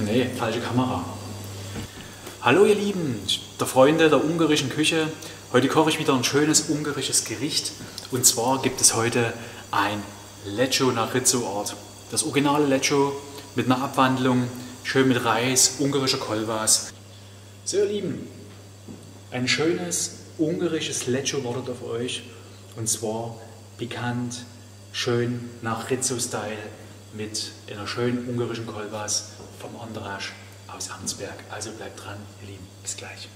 Nee, falsche Kamera. Hallo ihr Lieben, der Freunde der ungarischen Küche. Heute koche ich wieder ein schönes ungarisches Gericht. Und zwar gibt es heute ein Lecsó nach Rizzo-Art. Das originale Lecsó mit einer Abwandlung, schön mit Reis, ungarischer Kolbász. So ihr Lieben, ein schönes ungarisches Lecsó wartet auf euch. Und zwar pikant, schön nach Rizzo-Style mit einer schönen ungarischen Kolbász vom Andrasch aus Amtsberg. Also bleibt dran, ihr Lieben. Bis gleich.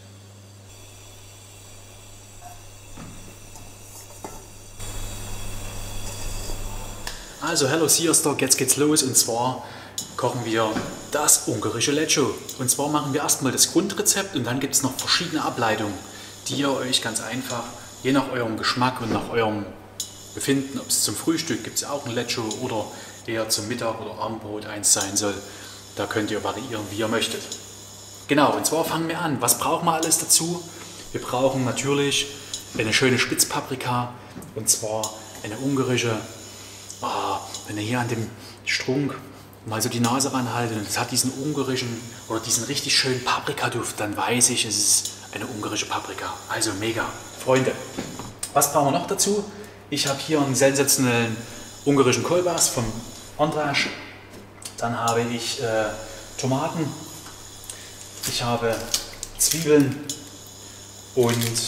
Also hello, Sziasztok, jetzt geht's los und zwar kochen wir das ungarische Lecsó. Und zwar machen wir erstmal das Grundrezept und dann gibt es noch verschiedene Ableitungen, die ihr euch ganz einfach, je nach eurem Geschmack und nach eurem Befinden, ob es zum Frühstück gibt es ja auch ein Lecsó oder eher zum Mittag oder Abendbrot eins sein soll, da könnt ihr variieren, wie ihr möchtet. Genau, und zwar fangen wir an. Was brauchen wir alles dazu? Wir brauchen natürlich eine schöne Spitzpaprika und zwar eine ungarische. Wenn ihr hier an dem Strunk mal so die Nase ranhaltet und es hat diesen ungarischen oder diesen richtig schönen Paprikaduft, dann weiß ich, es ist eine ungarische Paprika. Also mega. Freunde, was brauchen wir noch dazu? Ich habe hier einen sensationellen ungarischen Kolbász vom Andrasch. Dann habe ich Tomaten, ich habe Zwiebeln und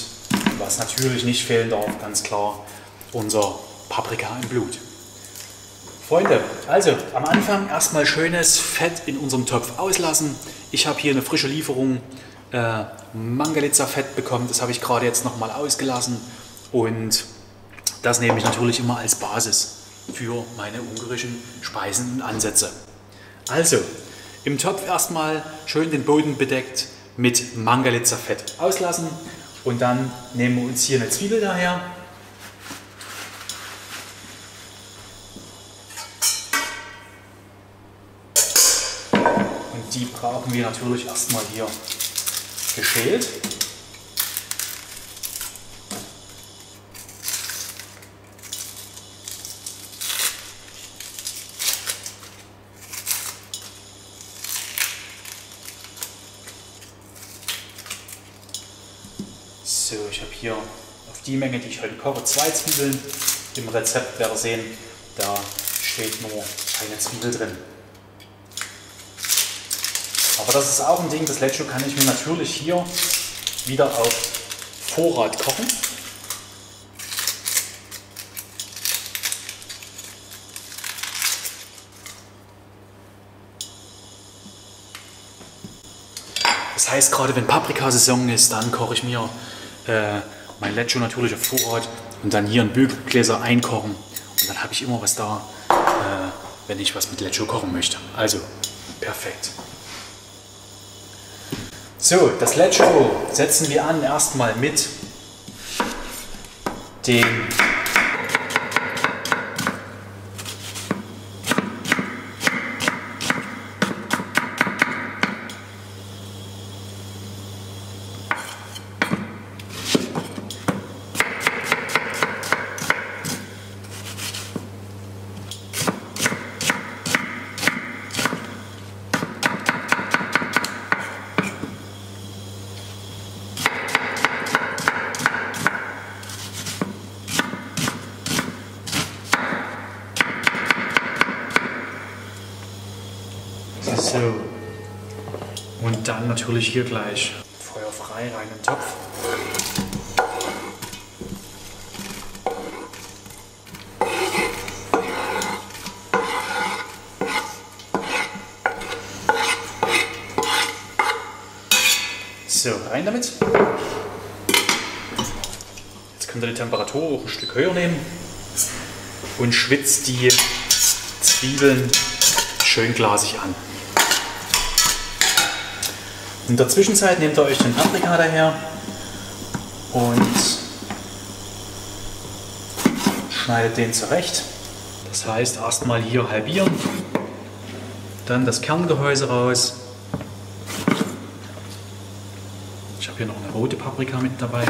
was natürlich nicht fehlen darf, ganz klar, unser Paprika im Blut. Freunde, also am Anfang erstmal schönes Fett in unserem Topf auslassen. Ich habe hier eine frische Lieferung Mangalitzer Fett bekommen, das habe ich gerade jetzt nochmal ausgelassen und das nehme ich natürlich immer als Basis für meine ungarischen Speisen und Ansätze. Also im Topf erstmal schön den Boden bedeckt mit Mangalitzer Fett auslassen und dann nehmen wir uns hier eine Zwiebel daher. Die brauchen wir natürlich erstmal hier geschält. So, ich habe hier auf die Menge, die ich heute koche, 2 Zwiebeln. Im Rezept werdet ihr sehen, da steht nur eine Zwiebel drin. Aber das ist auch ein Ding, das Lecsó kann ich mir natürlich hier wieder auf Vorrat kochen. Das heißt, gerade wenn Paprikasaison ist, dann koche ich mir mein Lecsó natürlich auf Vorrat und dann hier in Bügelgläser einkochen. Und dann habe ich immer was da, wenn ich was mit Lecsó kochen möchte. Also, perfekt. So, das Lecsó setzen wir an erstmal mit dem und dann natürlich hier gleich Feuer frei rein in den Topf. So, rein damit. Jetzt könnt ihr die Temperatur auch ein Stück höher nehmen und schwitzt die Zwiebeln schön glasig an. In der Zwischenzeit nehmt ihr euch den Paprika daher und schneidet den zurecht. Das heißt, erstmal hier halbieren, dann das Kerngehäuse raus. Ich habe hier noch eine rote Paprika mit dabei.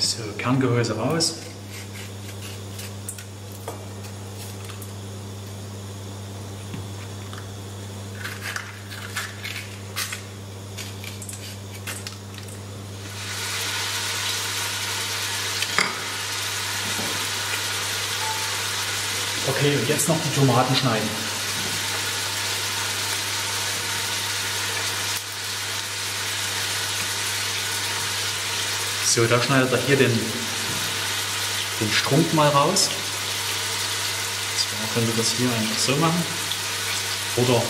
das Kerngehäuse raus. Okay, und jetzt noch die Tomaten schneiden. So, da schneidet er hier den Strunk mal raus. Man könnte das hier einfach so machen. Oder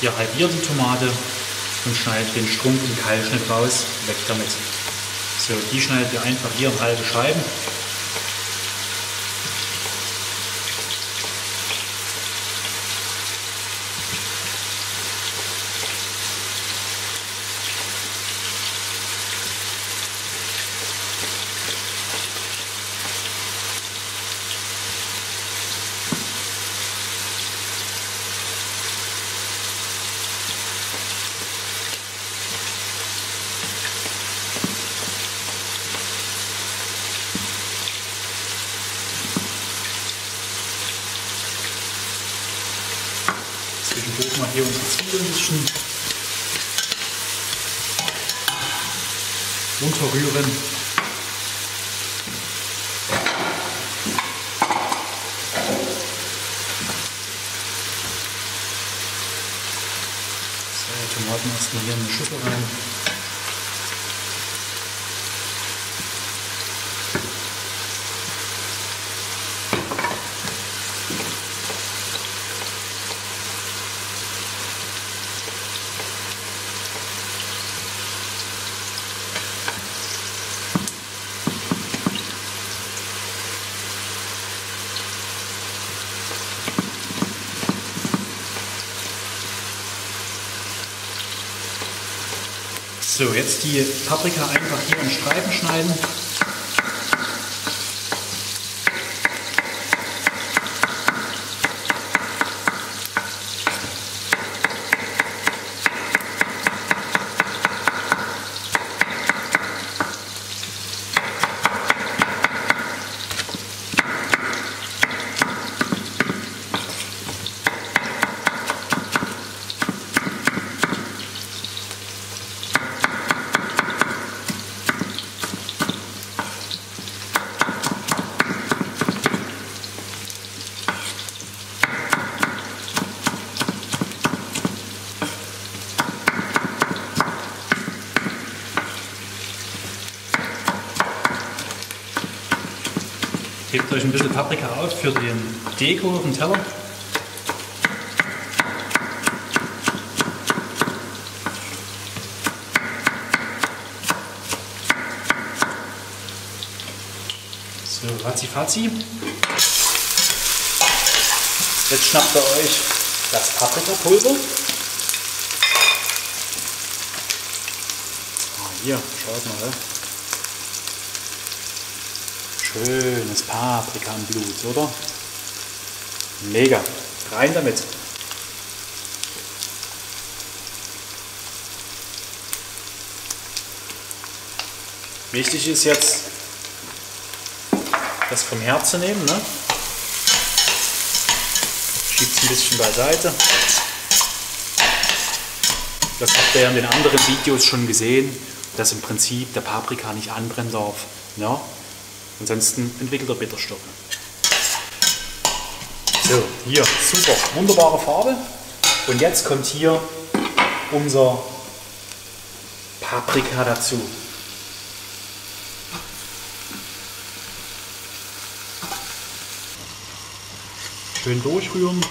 ihr halbiert die Tomate und schneidet den Strunk im Keilschnitt raus. Weg damit. So, die schneidet ihr einfach hier in halbe Scheiben. Mal hier unsere Zwiebeln ein bisschen unterrühren. So, Tomaten erstmal hier in die Schüssel rein. So, jetzt die Paprika einfach hier in Streifen schneiden. Hebt euch ein bisschen Paprika auf für den Deko auf dem Teller. So, ratzifatzi. Jetzt schnappt ihr euch das Paprikapulver. Hier, schaut mal. Schönes Paprikablut, oder? Mega! Rein damit! Wichtig ist jetzt, das vom Herd zu nehmen, ne? Schiebt es ein bisschen beiseite. Das habt ihr ja in den anderen Videos schon gesehen, dass im Prinzip der Paprika nicht anbrennen darf. Ja? Ansonsten entwickelt er Bitterstoffe. So, hier, super, wunderbare Farbe. Und jetzt kommt hier unser Paprika dazu. Schön durchrühren.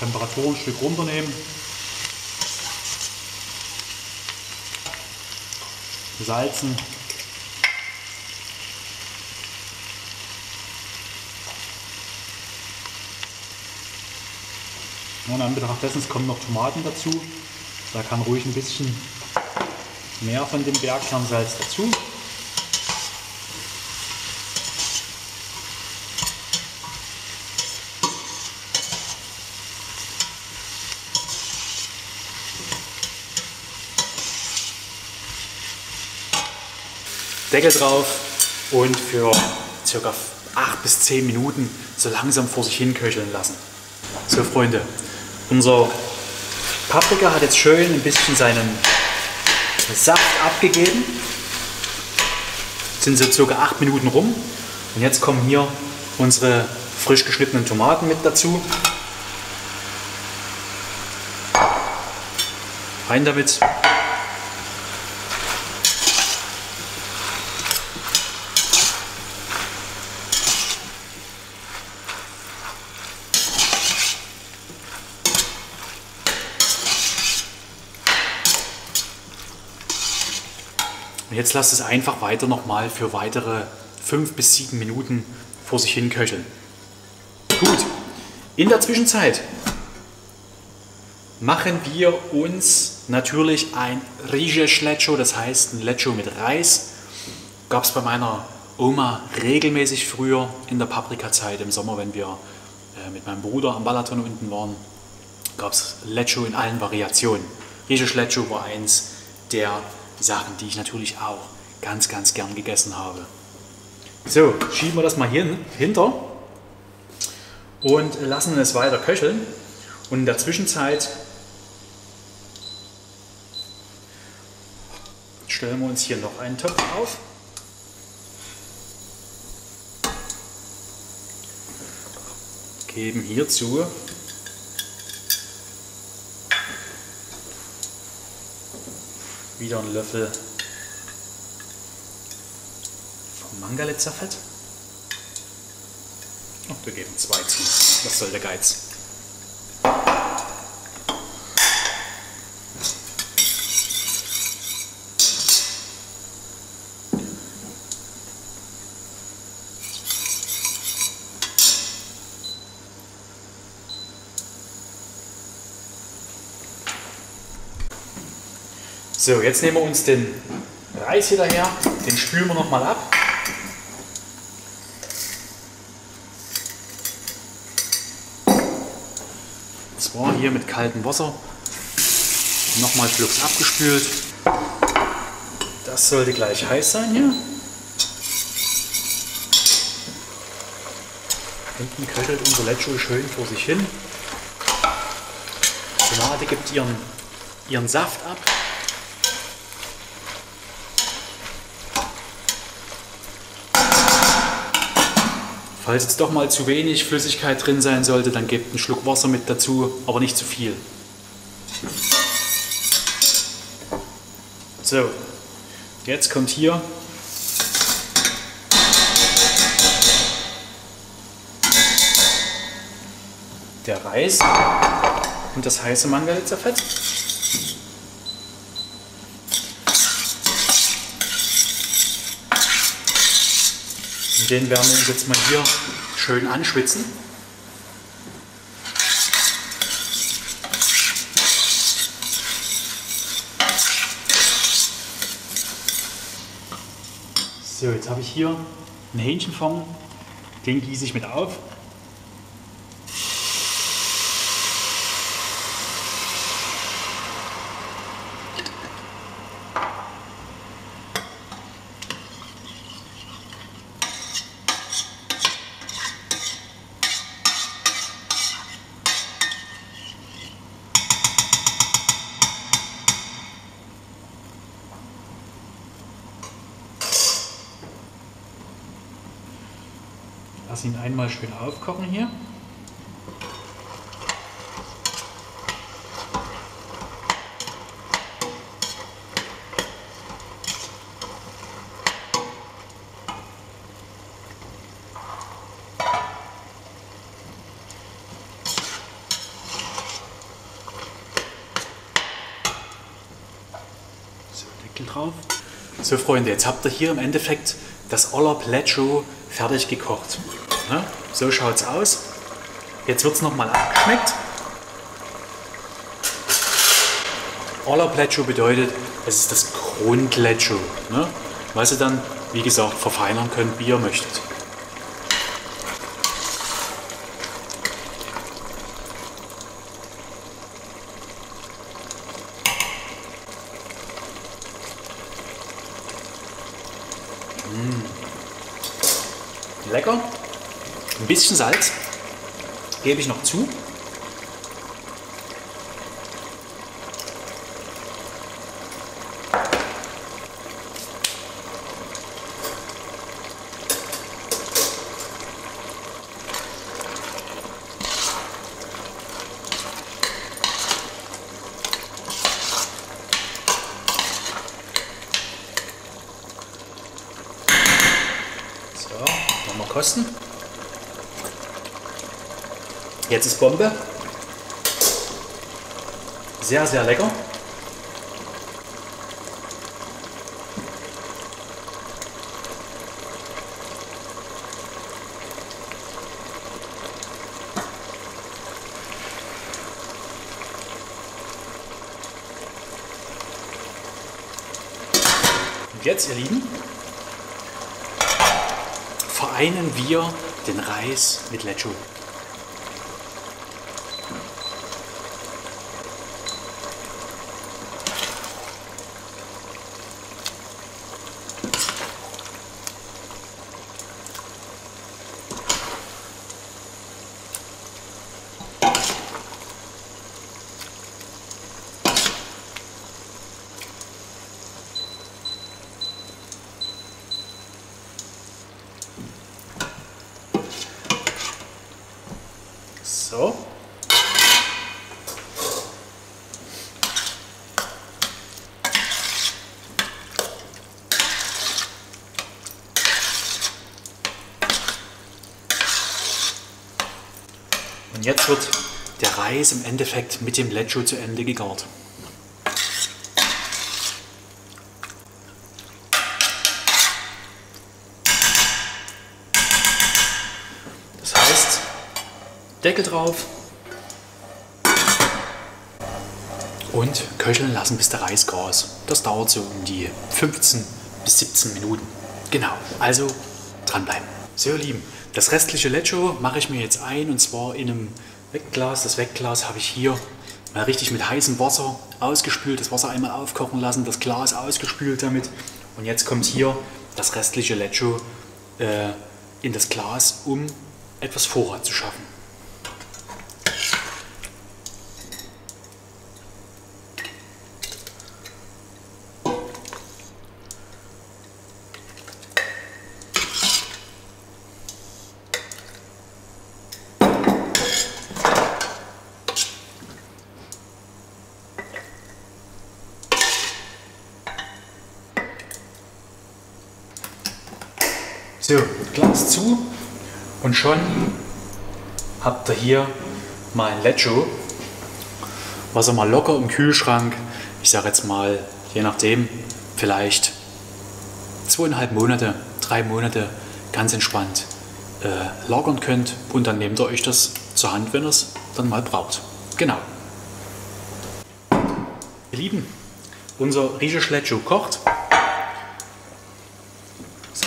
Temperatur ein Stück runternehmen. Salzen. Und an Betracht dessen, es kommen noch Tomaten dazu. Da kann ruhig ein bisschen mehr von dem Bergkernsalz dazu. Deckel drauf und für ca. 8 bis 10 Minuten so langsam vor sich hin köcheln lassen. So Freunde, unser Paprika hat jetzt schön ein bisschen seinen Saft abgegeben. Sind so ca. 8 Minuten rum und jetzt kommen hier unsere frisch geschnittenen Tomaten mit dazu. Rein damit. Und jetzt lasst es einfach weiter nochmal für weitere 5 bis 7 Minuten vor sich hin köcheln. Gut, in der Zwischenzeit machen wir uns natürlich ein riesiges Lecsó, das heißt ein Lecsó mit Reis. Gab es bei meiner Oma regelmäßig früher in der Paprikazeit im Sommer, wenn wir mit meinem Bruder am Balaton unten waren, gab es Lecsó in allen Variationen. Riesiges Lecsó war eins der Sachen, die ich natürlich auch ganz, ganz gern gegessen habe. So, schieben wir das mal hier hinter und lassen es weiter köcheln. Und in der Zwischenzeit stellen wir uns hier noch einen Topf auf. Geben hierzu wieder einen Löffel vom Mangalitzer Fett. Und wir geben 2 zu. Das soll der Geiz. So, jetzt nehmen wir uns den Reis hier daher, den spülen wir nochmal ab. Und zwar hier mit kaltem Wasser nochmal flugs abgespült. Das sollte gleich heiß sein hier. Hinten köchelt unser Lecsó schön vor sich hin. Die Tomate gibt ihren Saft ab. Falls jetzt doch mal zu wenig Flüssigkeit drin sein sollte, dann gebt einen Schluck Wasser mit dazu, aber nicht zu viel. So, jetzt kommt hier der Reis und das heiße Mangalitzer Fett. Den werden wir uns jetzt mal hier schön anschwitzen. So, jetzt habe ich hier einen Hähnchenfond, den gieße ich mit auf. Lass ihn einmal schön aufkochen hier. So, Deckel drauf. So Freunde, jetzt habt ihr hier im Endeffekt das Lecsó fertig gekocht. Ne? So schaut es aus. Jetzt wird es nochmal abgeschmeckt. Lecsó bedeutet, es ist das Grund-Lecsó, ne? Was ihr dann, wie gesagt, verfeinern könnt, wie ihr möchtet. Lecker. Ein bisschen Salz gebe ich noch zu. Jetzt ist Bombe. Sehr, sehr lecker. Und jetzt, ihr Lieben, vereinen wir den Reis mit Lecsó. So. Und jetzt wird der Reis im Endeffekt mit dem Lecsó zu Ende gegart. Das heißt, Deckel drauf und köcheln lassen, bis der Reis gar ist. Das dauert so um die 15 bis 17 Minuten. Genau, also dranbleiben. So, ihr Lieben, das restliche Lecsó mache ich mir jetzt ein, und zwar in einem Weckglas. Das Weckglas habe ich hier mal richtig mit heißem Wasser ausgespült, das Wasser einmal aufkochen lassen, das Glas ausgespült damit, und jetzt kommt hier das restliche Lecsó in das Glas, um etwas Vorrat zu schaffen. So, Glas zu, und schon habt ihr hier mal ein Lecsó, was ihr mal locker im Kühlschrank, ich sage jetzt mal, je nachdem, vielleicht 2,5 Monate, 3 Monate ganz entspannt lagern könnt, und dann nehmt ihr euch das zur Hand, wenn ihr es dann mal braucht. Genau. Ihr Lieben, unser riesiges Lecsó kocht.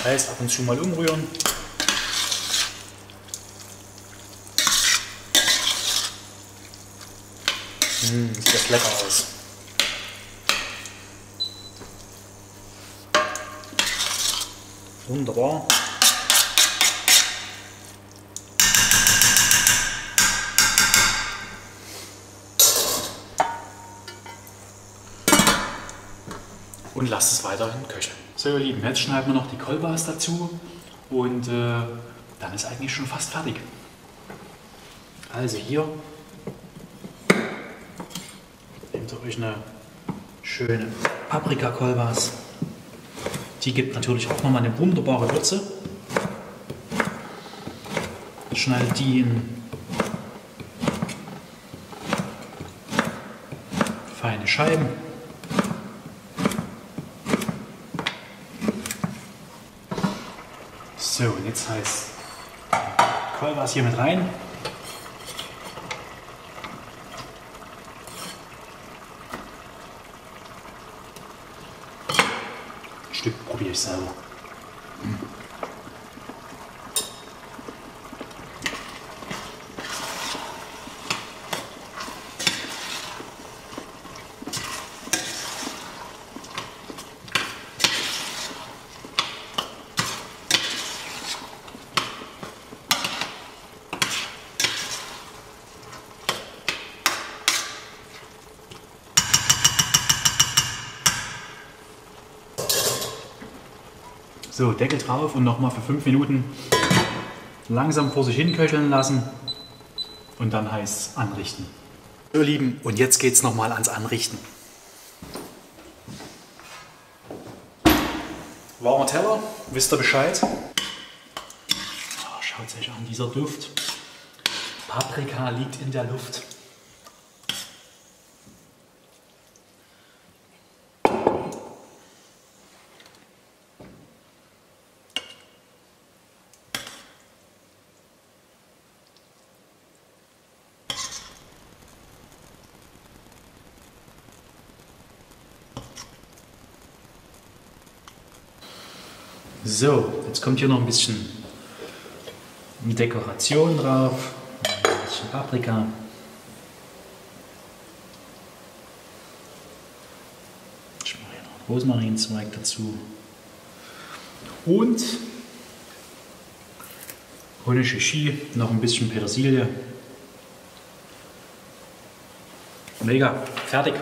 Das heißt, ab und zu mal umrühren. Sieht das lecker aus. Wunderbar. Und lasst es weiterhin köcheln. So, ihr Lieben, jetzt schneiden wir noch die Kolbász dazu, und dann ist eigentlich schon fast fertig. Also hier nehmt ihr euch eine schöne Paprika-Kolbász. Die gibt natürlich auch nochmal eine wunderbare Würze. Schneidet die in feine Scheiben. So, und jetzt heißt Kolbász hier mit rein. Ein Stück probiere ich selber. So, Deckel drauf und nochmal für 5 Minuten langsam vor sich hin köcheln lassen und dann heiß anrichten. So, Lieben, und jetzt geht's nochmal ans Anrichten. Warmer Teller, wisst ihr Bescheid. Oh, schaut euch an, dieser Duft. Paprika liegt in der Luft. So, jetzt kommt hier noch ein bisschen Dekoration drauf, ein bisschen Paprika. Ich mache hier noch einen Rosmarinzweig dazu. Und holländische Chili, noch ein bisschen Petersilie. Mega, fertig.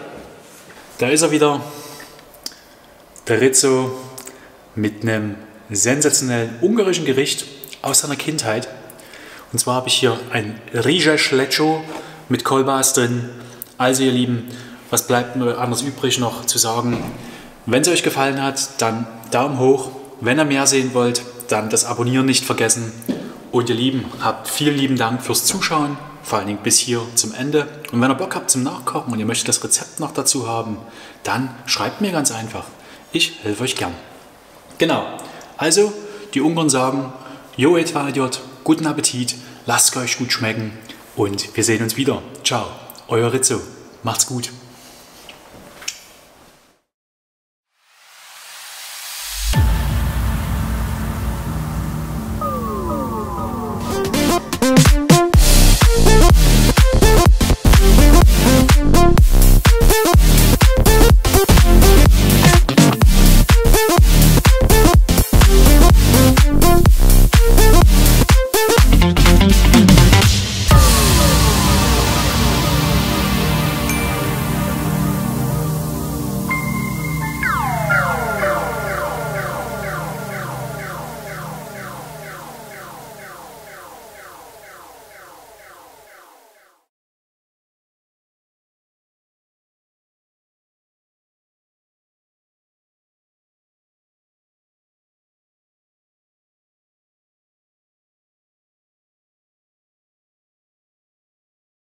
Da ist er wieder, der Rizzo mit einem sensationellen ungarischen Gericht aus seiner Kindheit. Und zwar habe ich hier ein Rizses Lecsó mit Kolbász drin. Also ihr Lieben, was bleibt mir anders übrig noch zu sagen? Wenn es euch gefallen hat, dann Daumen hoch. Wenn ihr mehr sehen wollt, dann das Abonnieren nicht vergessen. Und ihr Lieben, habt vielen lieben Dank fürs Zuschauen, vor allen Dingen bis hier zum Ende. Und wenn ihr Bock habt zum Nachkochen und ihr möchtet das Rezept noch dazu haben, dann schreibt mir ganz einfach. Ich helfe euch gern. Genau. Also, die Ungarn sagen, jó étvágyat, guten Appetit, lasst euch gut schmecken und wir sehen uns wieder. Ciao, euer Rizzo. Macht's gut.